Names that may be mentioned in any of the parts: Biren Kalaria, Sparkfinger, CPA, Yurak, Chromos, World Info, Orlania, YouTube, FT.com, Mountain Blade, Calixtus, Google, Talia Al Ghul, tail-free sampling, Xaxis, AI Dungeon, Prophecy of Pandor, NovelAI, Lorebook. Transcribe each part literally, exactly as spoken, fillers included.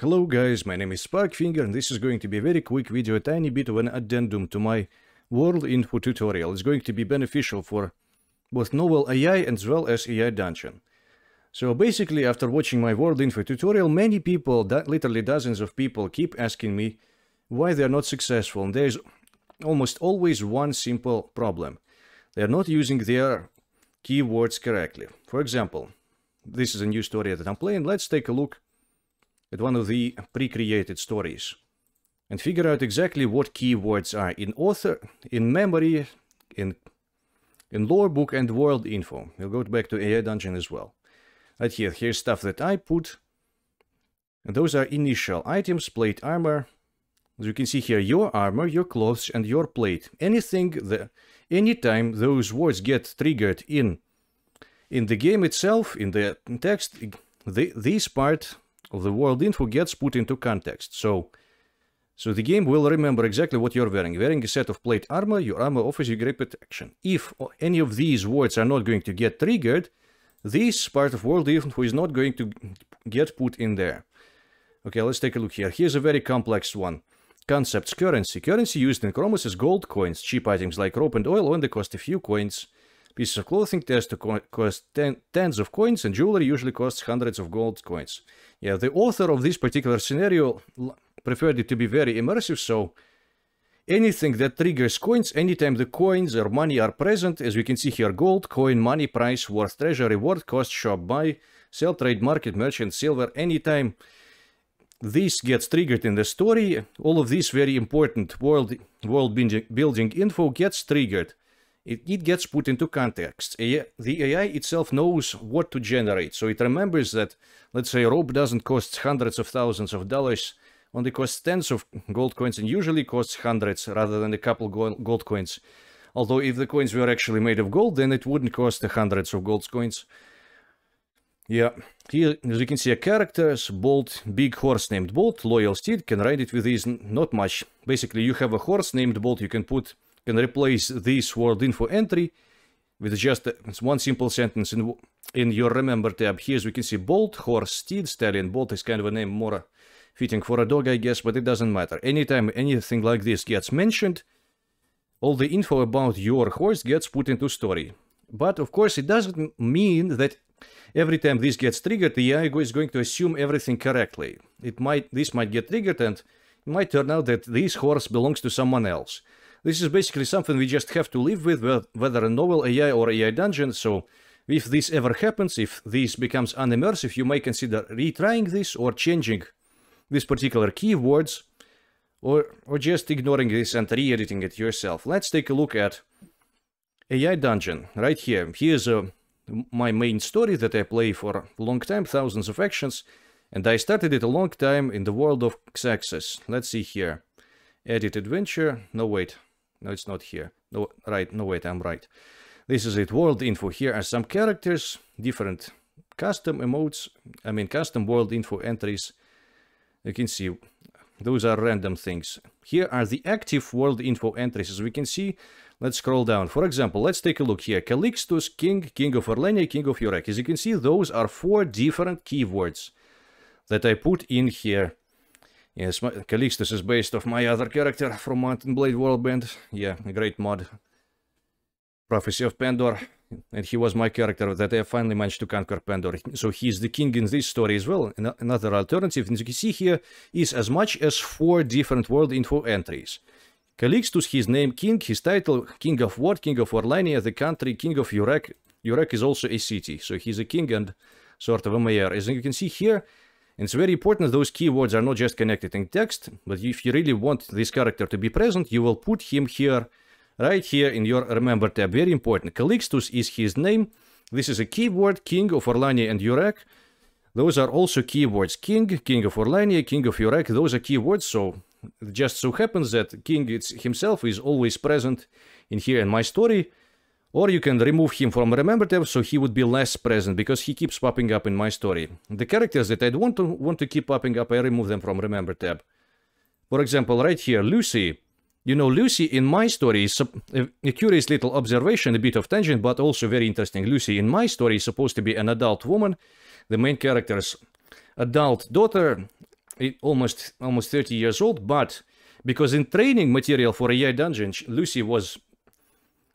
Hello guys, my name is Sparkfinger and this is going to be a very quick video, a tiny bit of an addendum to my World Info tutorial. It's going to be beneficial for both NovelAI and as well as A I Dungeon. So basically, after watching my World Info tutorial, many people, literally dozens of people, keep asking me why they're not successful, and there's almost always one simple problem. They're not using their keywords correctly. For example, this is a new story that I'm playing. Let's take a look at one of the pre-created stories and figure out exactly what keywords are in author, in memory, in, in Lorebook and World Info. We'll go back to A I Dungeon as well. Right here, here's stuff that I put. And those are initial items, plate, armor. As you can see here, your armor, your clothes, and your plate. Anything, the, anytime those words get triggered in, in the game itself, in the text, the, this part of the World Info gets put into context. So, so the game will remember exactly what you're wearing. Wearing a set of plate armor, your armor offers you great protection. If any of these words are not going to get triggered, this part of World Info is not going to get put in there. Okay, let's take a look here. Here's a very complex one. Concepts, currency. Currency used in Chromos is gold coins. Cheap items like rope and oil only cost a few coins. Pieces of clothing tends to co cost ten tens of coins, and jewelry usually costs hundreds of gold coins. Yeah, the author of this particular scenario preferred it to be very immersive, so anything that triggers coins, anytime the coins or money are present, as we can see here, gold, coin, money, price, worth, treasure, reward, cost, shop, buy, sell, trade, market, merchant, silver, anytime this gets triggered in the story, all of this very important world, world building info gets triggered. It, it gets put into context. A I, the A I itself knows what to generate, so it remembers that, let's say, rope doesn't cost hundreds of thousands of dollars, only costs tens of gold coins and usually costs hundreds rather than a couple gold coins. Although if the coins were actually made of gold, then it wouldn't cost the hundreds of gold coins. Yeah, here, as you can see, a character's Bolt, big horse named Bolt, loyal steed, can ride it with these, not much. Basically, you have a horse named Bolt, you can put can replace this World Info entry with just one simple sentence in, in your Remember tab. Here, as we can see, Bolt, horse, steed, stallion. Bolt is kind of a name more fitting for a dog, I guess, but it doesn't matter. Anytime anything like this gets mentioned, all the info about your horse gets put into story. But, of course, it doesn't mean that every time this gets triggered, the A I is going to assume everything correctly. It might, this might get triggered and it might turn out that this horse belongs to someone else. This is basically something we just have to live with, whether a NovelAI or A I Dungeon, so if this ever happens, if this becomes unimmersive, you may consider retrying this or changing these particular keywords, or, or just ignoring this and re-editing it yourself. Let's take a look at A I Dungeon, right here. Here's uh, my main story that I play for a long time, thousands of actions, and I started it a long time in the world of Xaxis. Let's see here. Edit adventure, no wait. No, it's not here. No, right. No, wait, I'm right. This is it. World Info. Here are some characters, different custom emotes. I mean, custom World Info entries. You can see those are random things. Here are the active World Info entries. As we can see, let's scroll down. For example, let's take a look here. Calixtus, King, King of Orlania, King of Yurak. As you can see, those are four different keywords that I put in here. Yes, my, Calixtus is based off my other character from Mountain Blade World Band. Yeah, a great mod. Prophecy of Pandor. And he was my character that I finally managed to conquer Pandor. So he's the king in this story as well. Another alternative, as you can see here, is as much as four different World Info entries. Calixtus, his name King, his title King of what? King of Orlania, the country, King of Yurak. Yurak is also a city, so he's a king and sort of a mayor. As you can see here, and it's very important those keywords are not just connected in text, but if you really want this character to be present, you will put him here, right here in your Remember tab. Very important. Calixtus is his name. This is a keyword, King of Orlania and Yurak. Those are also keywords. King, King of Orlania, King of Yurak, those are keywords, so it just so happens that King it's himself is always present in here in my story. Or you can remove him from Remember tab so he would be less present because he keeps popping up in my story. The characters that I'd want to want to keep popping up, I remove them from Remember tab. For example, right here, Lucy. You know, Lucy in my story is a, a curious little observation, a bit of tangent, but also very interesting. Lucy in my story is supposed to be an adult woman, the main character's adult daughter, almost almost thirty years old, but because in training material for A I Dungeon, Lucy was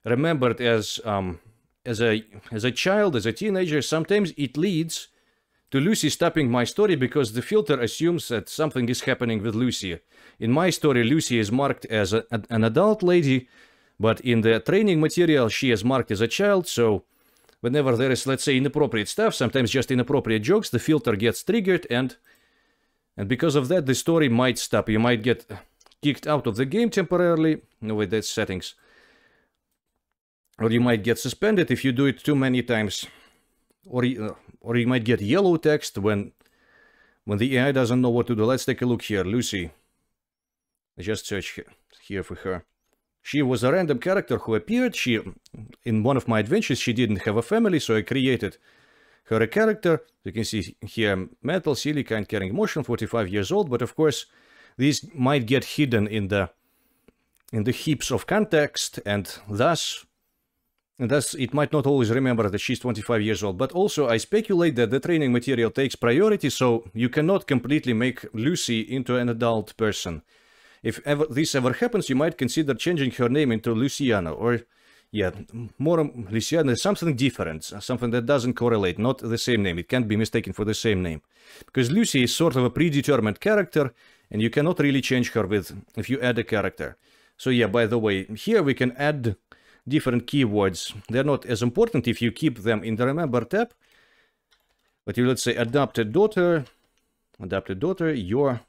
remembered as um as a as a child, as a teenager. Sometimes it leads to Lucy stopping my story because the filter assumes that something is happening with Lucy. In my story, Lucy is marked as a, an adult lady, but in the training material, she is marked as a child. So whenever there is, let's say, inappropriate stuff, sometimes just inappropriate jokes, the filter gets triggered, and and because of that, the story might stop. You might get kicked out of the game temporarily. No, wait, that's settings. Or you might get suspended if you do it too many times. Or, uh, or you might get yellow text when when the A I doesn't know what to do. Let's take a look here. Lucy. I just search here for her. She was a random character who appeared. She, in one of my adventures, she didn't have a family, so I created her a character. You can see here, mental, silly, kind, caring, emotional, forty-five years old. But of course, these might get hidden in the in the heaps of context, and thus... And thus, it might not always remember that she's twenty-five years old. But also, I speculate that the training material takes priority, so you cannot completely make Lucy into an adult person. If ever this ever happens, you might consider changing her name into Luciana, or, yeah, more Luciana, something different, something that doesn't correlate, not the same name. It can't be mistaken for the same name. Because Lucy is sort of a predetermined character, and you cannot really change her with if you add a character. So, yeah, by the way, here we can add different keywords. They're not as important if you keep them in the remember tab, but you, let's say, adopted daughter, adopted daughter, your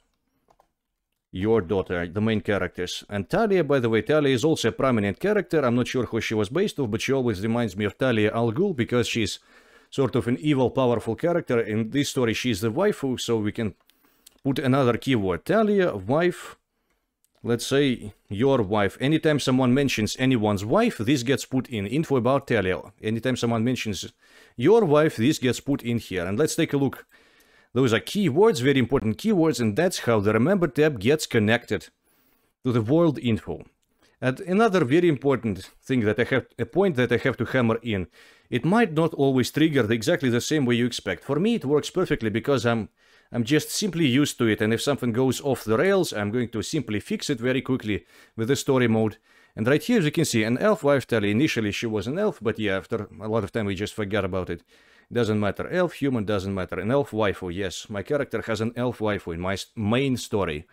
your daughter, the main characters. And Talia, by the way, Talia is also a prominent character. I'm not sure who she was based off, but she always reminds me of Talia Al Ghul because she's sort of an evil, powerful character. In this story, she's the waifu, so we can put another keyword, Talia, wife. Let's say your wife. Anytime someone mentions anyone's wife, this gets put in. Info about Talia. Anytime someone mentions your wife, this gets put in here. And let's take a look. Those are keywords, very important keywords, and that's how the Remember tab gets connected to the World Info. And another very important thing that I have, a point that I have to hammer in. It might not always trigger exactly the same way you expect. For me, it works perfectly because I'm I'm just simply used to it, and if something goes off the rails, I'm going to simply fix it very quickly with the story mode. And right here, as you can see, an elf wife, Talia. Initially she was an elf, but yeah, after a lot of time we just forgot about it. Doesn't matter. Elf, human, doesn't matter. An elf waifu, yes. My character has an elf waifu in my main story.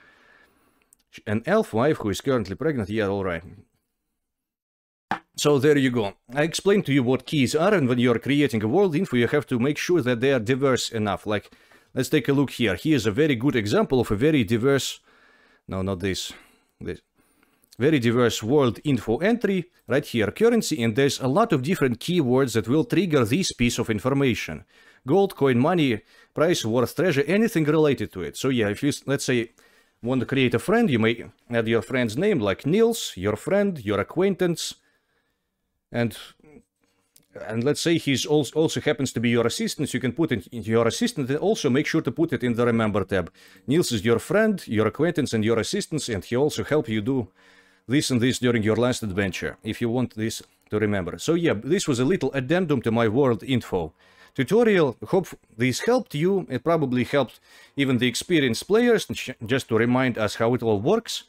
An elf wife who is currently pregnant, yeah, alright. So there you go. I explained to you what keys are, and when you're creating a world info, you have to make sure that they are diverse enough, like... Let's take a look here. Here's a very good example of a very diverse, no, not this, this, very diverse world info entry right here, currency, and there's a lot of different keywords that will trigger this piece of information. Gold, coin, money, price, worth, treasure, anything related to it. So yeah, if you, let's say, want to create a friend, you may add your friend's name, like Nils, your friend, your acquaintance, and... And let's say he's also happens to be your assistant. You can put in your assistant, and also make sure to put it in the Remember tab. Nils is your friend, your acquaintance, and your assistant, and he also helped you do this and this during your last adventure, if you want this to remember. So yeah, this was a little addendum to my World Info tutorial. Hope this helped you. It probably helped even the experienced players, just to remind us how it all works.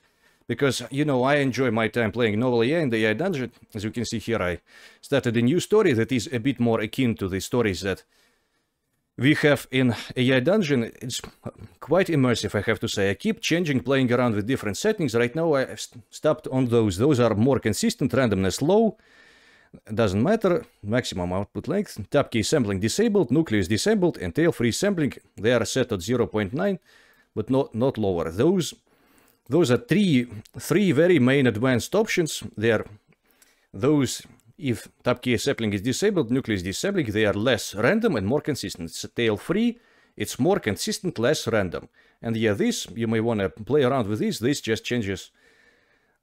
Because, you know, I enjoy my time playing NovelAI in the A I Dungeon. As you can see here, I started a new story that is a bit more akin to the stories that we have in A I Dungeon. It's quite immersive, I have to say. I keep changing, playing around with different settings. Right now, I st stopped on those. Those are more consistent. Randomness low. Doesn't matter. Maximum output length. Tab key sampling disabled. Nucleus disabled. And tail-free sampling. They are set at zero point nine, but not, not lower. Those... Those are three, three very main advanced options. They are those, if tab key sampling is disabled, nucleus disabling, they are less random and more consistent. It's tail free, it's more consistent, less random. And yeah, this, you may want to play around with this. This just changes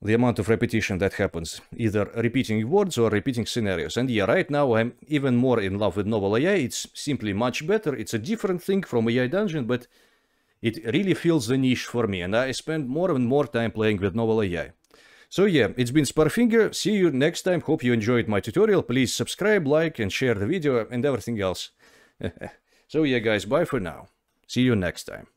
the amount of repetition that happens, either repeating words or repeating scenarios. And yeah, right now I'm even more in love with NovelAI. It's simply much better. It's a different thing from A I Dungeon, but it really fills the niche for me, and I spend more and more time playing with NovelAI. So yeah, it's been Sparkfinger. See you next time. Hope you enjoyed my tutorial. Please subscribe, like, and share the video and everything else. So yeah, guys, bye for now. See you next time.